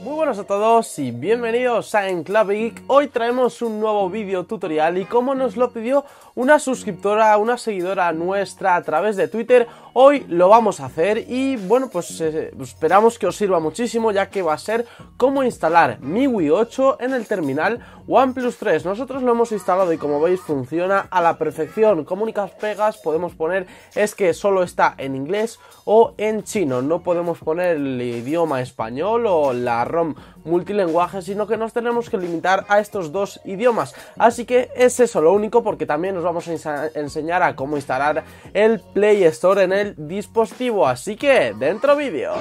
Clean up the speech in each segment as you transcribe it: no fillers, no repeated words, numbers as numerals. Muy buenas a todos y bienvenidos a En Clave Geek. Hoy traemos un nuevo vídeo tutorial y como nos lo pidió una suscriptora, una seguidora nuestra a través de Twitter, hoy lo vamos a hacer y bueno, pues esperamos que os sirva muchísimo, ya que va a ser cómo instalar MIUI 8 en el terminal OnePlus 3. Nosotros lo hemos instalado y como veis funciona a la perfección. Como únicas pegas podemos poner es que solo está en inglés o en chino, no podemos poner el idioma español o la ROM multilingüe, sino que nos tenemos que limitar a estos dos idiomas. Así que es eso lo único, porque también nos vamos a enseñar a cómo instalar el Play Store en el dispositivo. Así que dentro vídeo.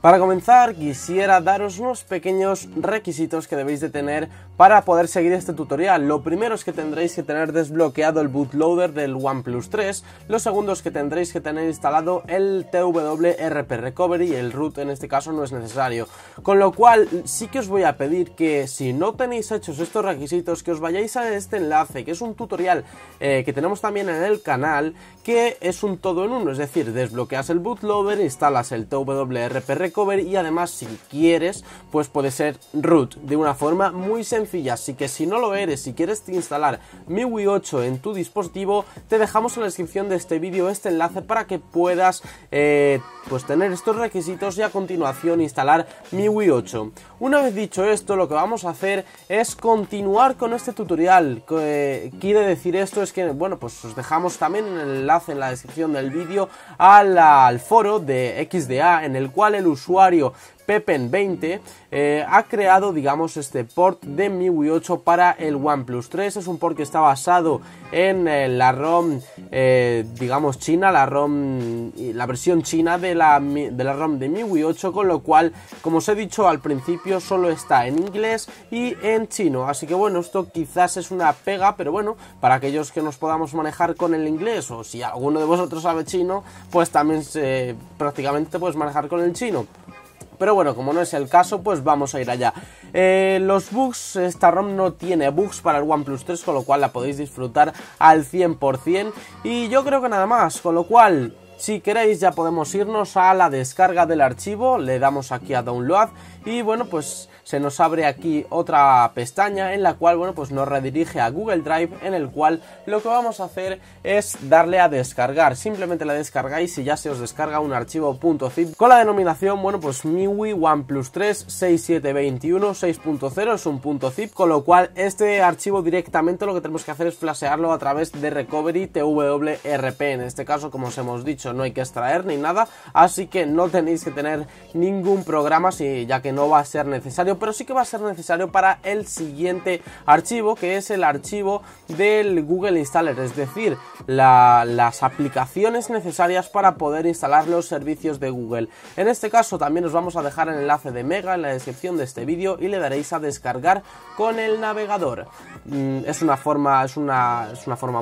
Para comenzar, quisiera daros unos pequeños requisitos que debéis de tener para poder seguir este tutorial. Lo primero es que tendréis que tener desbloqueado el bootloader del OnePlus 3. Lo segundo es que tendréis que tener instalado el TWRP Recovery, el root en este caso no es necesario. Con lo cual sí que os voy a pedir que si no tenéis hechos estos requisitos, que os vayáis a este enlace, que es un tutorial que tenemos también en el canal, que es un todo en uno. Es decir, desbloqueas el bootloader, instalas el TWRP Recovery, y además si quieres pues puede ser root de una forma muy sencilla. Así que si no lo eres, si quieres instalar MIUI 8 en tu dispositivo, te dejamos en la descripción de este vídeo este enlace para que puedas pues tener estos requisitos y a continuación instalar MIUI 8. Una vez dicho esto, lo que vamos a hacer es continuar con este tutorial. Quiere decir esto es que bueno, pues os dejamos también el enlace en la descripción del vídeo al foro de XDA, en el cual el usuario Pepen20 ha creado, digamos, este port de MIUI 8 para el OnePlus 3. Es un port que está basado en la ROM, digamos, china, la versión china de la ROM de MIUI 8, con lo cual, como os he dicho al principio, solo está en inglés y en chino. Así que bueno, esto quizás es una pega, pero bueno, para aquellos que nos podamos manejar con el inglés, o si alguno de vosotros sabe chino, pues también prácticamente te puedes manejar con el chino. Pero bueno, como no es el caso, pues vamos a ir allá. Los bugs, esta ROM no tiene bugs para el OnePlus 3, con lo cual la podéis disfrutar al 100%. Y yo creo que nada más, con lo cual, si queréis ya podemos irnos a la descarga del archivo, le damos aquí a Download y bueno, pues se nos abre aquí otra pestaña en la cual, bueno, pues nos redirige a Google Drive, en el cual lo que vamos a hacer es darle a descargar. Simplemente la descargáis y ya se os descarga un archivo .zip con la denominación, bueno, pues MIUI OnePlus 3 6721 6.0, es un .zip, con lo cual este archivo directamente lo que tenemos que hacer es flashearlo a través de Recovery TWRP. En este caso, como os hemos dicho, no hay que extraer ni nada, así que no tenéis que tener ningún programa, ya que no va a ser necesario, pero sí que va a ser necesario para el siguiente archivo, que es el archivo del Google Installer, es decir, las aplicaciones necesarias para poder instalar los servicios de Google. En este caso también os vamos a dejar el enlace de Mega en la descripción de este vídeo y le daréis a descargar con el navegador. Es una forma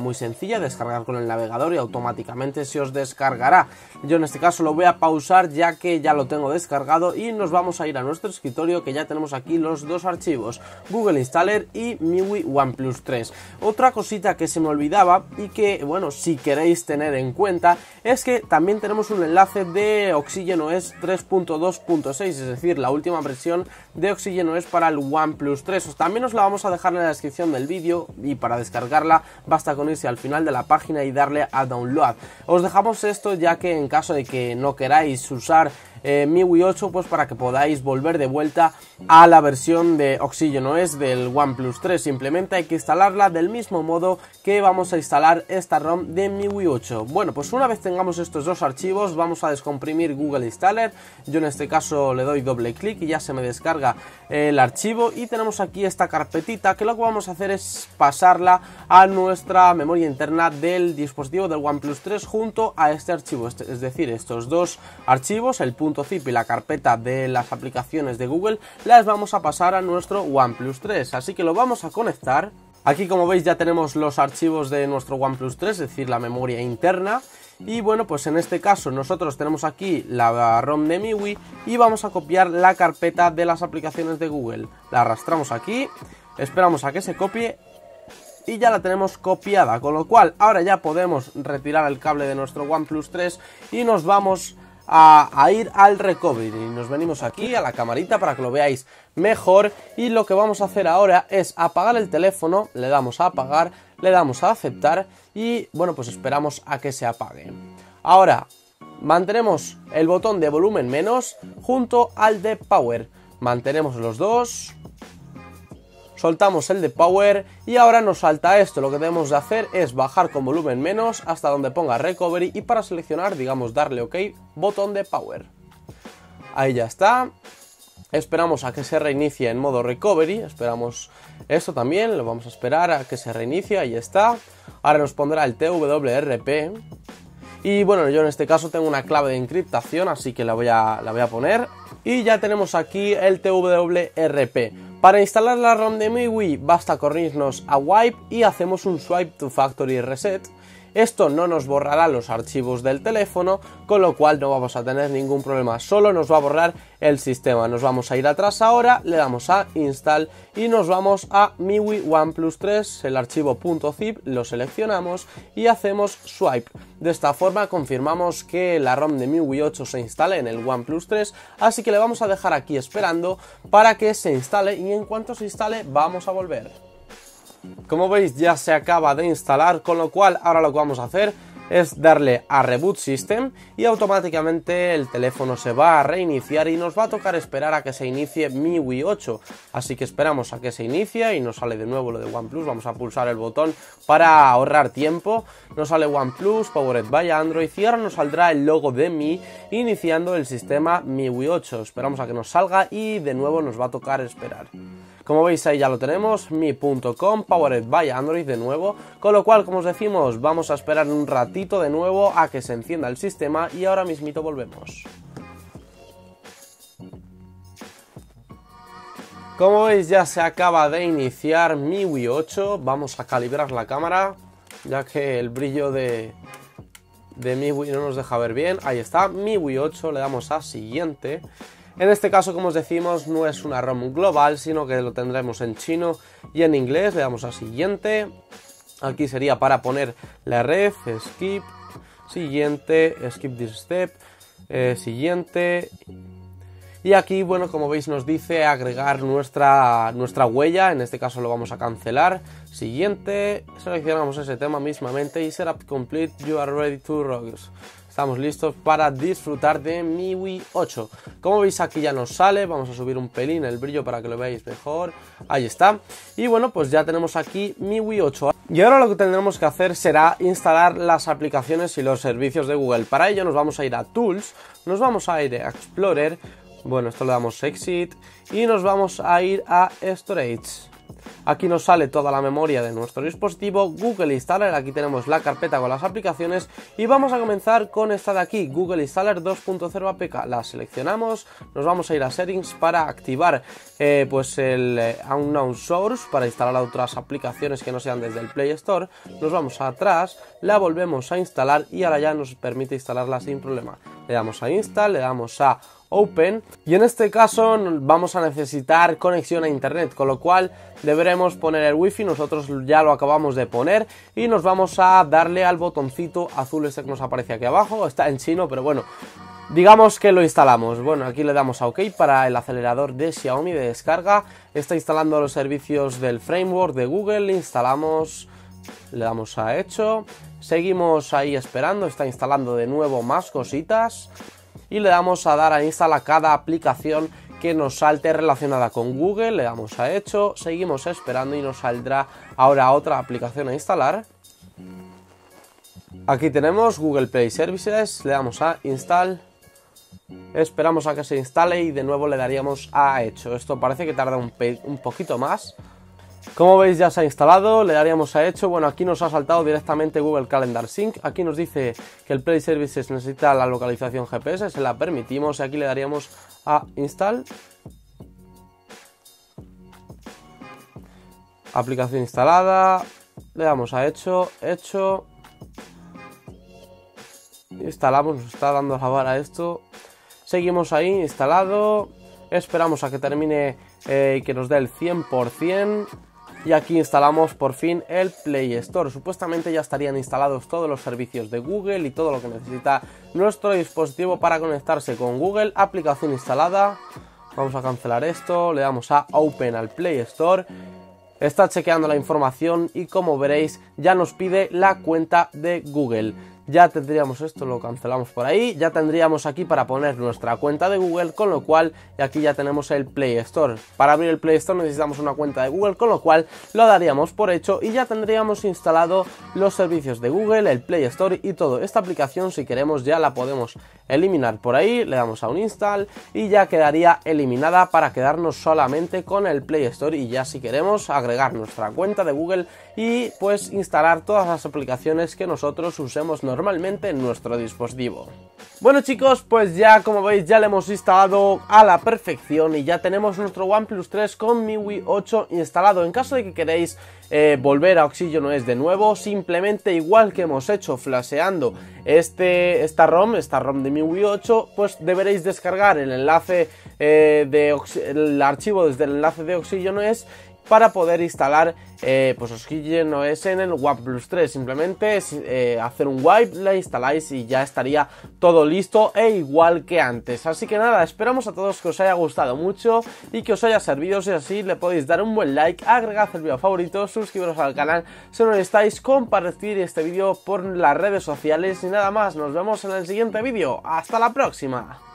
muy sencilla, descargar con el navegador y automáticamente se os descarga. Yo en este caso lo voy a pausar ya que ya lo tengo descargado y nos vamos a ir a nuestro escritorio, que ya tenemos aquí los dos archivos, Google Installer y MIUI OnePlus 3. Otra cosita que se me olvidaba y que, bueno, si queréis tener en cuenta, es que también tenemos un enlace de OxygenOS 3.2.6, es decir, la última versión de OxygenOS para el OnePlus 3. También os la vamos a dejar en la descripción del vídeo y para descargarla basta con irse al final de la página y darle a Download. Os dejamos esto, ya que en caso de que no queráis usar MIUI 8, pues para que podáis volver de vuelta a la versión de OxygenOS del OnePlus 3, simplemente hay que instalarla del mismo modo que vamos a instalar esta ROM de MIUI 8. Bueno, pues una vez tengamos estos dos archivos, vamos a descomprimir Google Installer. Yo en este caso le doy doble clic y ya se me descarga el archivo y tenemos aquí esta carpetita, que lo que vamos a hacer es pasarla a nuestra memoria interna del dispositivo del OnePlus 3 junto a este archivo, es decir, estos dos archivos, el .zip y la carpeta de las aplicaciones de Google, las vamos a pasar a nuestro OnePlus 3, así que lo vamos a conectar. Aquí, como veis, ya tenemos los archivos de nuestro OnePlus 3, es decir, la memoria interna. Y bueno, pues en este caso nosotros tenemos aquí la ROM de MIUI y vamos a copiar la carpeta de las aplicaciones de Google. La arrastramos aquí, esperamos a que se copie y ya la tenemos copiada, con lo cual ahora ya podemos retirar el cable de nuestro OnePlus 3 y nos vamos a ir al recovery. Nos venimos aquí a la camarita para que lo veáis mejor, y lo que vamos a hacer ahora es apagar el teléfono, le damos a apagar, le damos a aceptar y bueno, pues esperamos a que se apague. Ahora mantenemos el botón de volumen menos junto al de power, mantenemos los dos, soltamos el de power y ahora nos salta esto. Lo que debemos de hacer es bajar con volumen menos hasta donde ponga recovery y para seleccionar, digamos, darle ok, botón de power. Ahí ya está. Esperamos a que se reinicie en modo recovery, esperamos esto también, lo vamos a esperar a que se reinicie, ahí está. Ahora nos pondrá el TWRP y bueno, yo en este caso tengo una clave de encriptación, así que la voy a poner. Y ya tenemos aquí el TWRP. Para instalar la ROM de MIUI basta con irnos a Wipe y hacemos un Swipe to Factory Reset. Esto no nos borrará los archivos del teléfono, con lo cual no vamos a tener ningún problema, solo nos va a borrar el sistema. Nos vamos a ir atrás ahora, le damos a Install y nos vamos a MIUI OnePlus 3, el archivo .zip, lo seleccionamos y hacemos Swipe. De esta forma confirmamos que la ROM de MIUI 8 se instale en el OnePlus 3, así que le vamos a dejar aquí esperando para que se instale y en cuanto se instale vamos a volver. Como veis ya se acaba de instalar, con lo cual ahora lo que vamos a hacer es darle a Reboot System y automáticamente el teléfono se va a reiniciar y nos va a tocar esperar a que se inicie MIUI 8. Así que esperamos a que se inicie y nos sale de nuevo lo de OnePlus, vamos a pulsar el botón para ahorrar tiempo. Nos sale OnePlus, Powered by Android y ahora nos saldrá el logo de Mi iniciando el sistema MIUI 8. Esperamos a que nos salga y de nuevo nos va a tocar esperar. Como veis ahí ya lo tenemos, mi.com, Powered by Android de nuevo, con lo cual, como os decimos, vamos a esperar un ratito de nuevo a que se encienda el sistema y ahora mismito volvemos. Como veis ya se acaba de iniciar MIUI 8, vamos a calibrar la cámara, ya que el brillo de MIUI no nos deja ver bien. Ahí está, MIUI 8, le damos a siguiente. En este caso, como os decimos, no es una ROM global, sino que lo tendremos en chino y en inglés. Le damos a siguiente. Aquí sería para poner la red, skip, siguiente, skip this step, siguiente. Y aquí, bueno, como veis nos dice agregar nuestra huella, en este caso lo vamos a cancelar. Siguiente, seleccionamos ese tema mismamente y Setup Complete, You are ready to rock. Estamos listos para disfrutar de MIUI 8. Como veis aquí ya nos sale, vamos a subir un pelín el brillo para que lo veáis mejor. Ahí está. Y bueno, pues ya tenemos aquí MIUI 8. Y ahora lo que tendremos que hacer será instalar las aplicaciones y los servicios de Google. Para ello nos vamos a ir a Tools, nos vamos a ir a Explorer, bueno, esto le damos Exit y nos vamos a ir a Storage. Aquí nos sale toda la memoria de nuestro dispositivo, Google Installer, aquí tenemos la carpeta con las aplicaciones y vamos a comenzar con esta de aquí, Google Installer 2.0 APK, la seleccionamos, nos vamos a ir a Settings para activar pues el Unknown Source para instalar otras aplicaciones que no sean desde el Play Store, nos vamos atrás, la volvemos a instalar y ahora ya nos permite instalarla sin problema. Le damos a Install, le damos a Open y en este caso vamos a necesitar conexión a internet, con lo cual deberemos poner el wifi, nosotros ya lo acabamos de poner y nos vamos a darle al botoncito azul este que nos aparece aquí abajo, está en chino pero bueno, digamos que lo instalamos. Bueno, aquí le damos a OK para el acelerador de Xiaomi de descarga, está instalando los servicios del framework de Google, instalamos, le damos a Hecho, seguimos ahí esperando, está instalando de nuevo más cositas. Y le damos a dar a instalar cada aplicación que nos salte relacionada con Google, le damos a Hecho, seguimos esperando y nos saldrá ahora otra aplicación a instalar. Aquí tenemos Google Play Services, le damos a Install, esperamos a que se instale y de nuevo le daríamos a Hecho. Esto parece que tarda un poquito más. Como veis ya se ha instalado, le daríamos a Hecho, bueno aquí nos ha saltado directamente Google Calendar Sync, aquí nos dice que el Play Services necesita la localización GPS, se la permitimos y aquí le daríamos a Install, aplicación instalada, le damos a Hecho, Hecho, instalamos, nos está dando la vara esto, seguimos ahí instalado, esperamos a que termine y que nos dé el 100%. Y aquí instalamos por fin el Play Store. Supuestamente ya estarían instalados todos los servicios de Google y todo lo que necesita nuestro dispositivo para conectarse con Google. Aplicación instalada. Vamos a cancelar esto. Le damos a Open al Play Store. Está chequeando la información y, como veréis, ya nos pide la cuenta de Google. Ya tendríamos esto, lo cancelamos por ahí, ya tendríamos aquí para poner nuestra cuenta de Google, con lo cual aquí ya tenemos el Play Store. Para abrir el Play Store necesitamos una cuenta de Google, con lo cual lo daríamos por hecho y ya tendríamos instalado los servicios de Google, el Play Store y todo. Esta aplicación, si queremos, ya la podemos eliminar por ahí, le damos a un install y ya quedaría eliminada para quedarnos solamente con el Play Store, y ya si queremos agregar nuestra cuenta de Google y pues instalar todas las aplicaciones que nosotros usemos normalmente en nuestro dispositivo. Bueno, chicos, pues ya, como veis, ya le hemos instalado a la perfección y ya tenemos nuestro OnePlus 3 con MIUI 8 instalado. En caso de que queréis volver a OxygenOS de nuevo, simplemente igual que hemos hecho flasheando esta ROM de MIUI 8, pues deberéis descargar el enlace el archivo desde el enlace de OxygenOS para poder instalar pues OxygenOS en el OnePlus 3. Simplemente es hacer un wipe, la instaláis y ya estaría todo listo e igual que antes. Así que nada, esperamos a todos que os haya gustado mucho y que os haya servido. Si es así, le podéis dar un buen like, agregad el vídeo favorito, suscribiros al canal si no lo estáis, compartir este vídeo por las redes sociales y nada más. Nos vemos en el siguiente vídeo. ¡Hasta la próxima!